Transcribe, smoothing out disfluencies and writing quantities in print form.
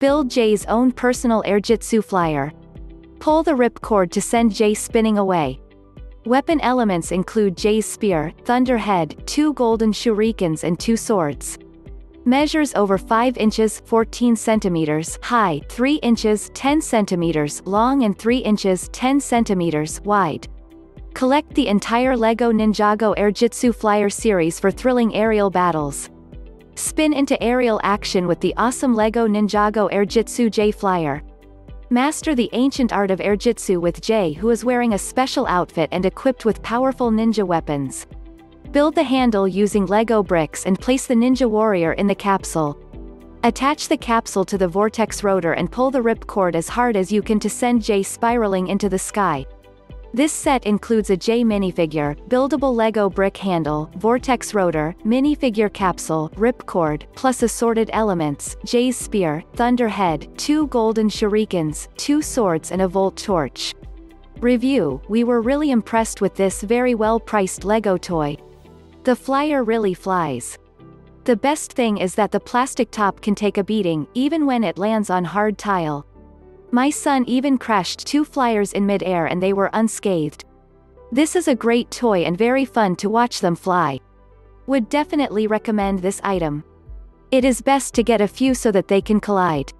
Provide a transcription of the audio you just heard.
Build Jay's own personal Airjitzu flyer. Pull the ripcord to send Jay spinning away. Weapon elements include Jay's spear, Thunder Head, 2 golden shurikens and 2 swords. Measures over 5 inches 14 centimeters high, 3 inches 10 centimeters long and 3 inches 10 centimeters wide. Collect the entire LEGO Ninjago Airjitzu Flyer series for thrilling aerial battles. Spin into aerial action with the awesome LEGO Ninjago Airjitzu Jay Flyer. Master the ancient art of Airjitzu with Jay, who is wearing a special outfit and equipped with powerful ninja weapons. Build the handle using LEGO bricks and place the ninja warrior in the capsule. Attach the capsule to the vortex rotor and pull the ripcord as hard as you can to send Jay spiraling into the sky. This set includes a Jay minifigure, buildable LEGO brick handle, vortex rotor, minifigure capsule, ripcord, plus assorted elements, Jay's spear, Thunder Head, 2 golden shurikens, 2 swords and a Volt Torch. Review: we were really impressed with this very well-priced LEGO toy. The flyer really flies. The best thing is that the plastic top can take a beating, even when it lands on hard tile. My son even crashed 2 flyers in mid-air and they were unscathed. This is a great toy and very fun to watch them fly. Would definitely recommend this item. It is best to get a few so that they can collide.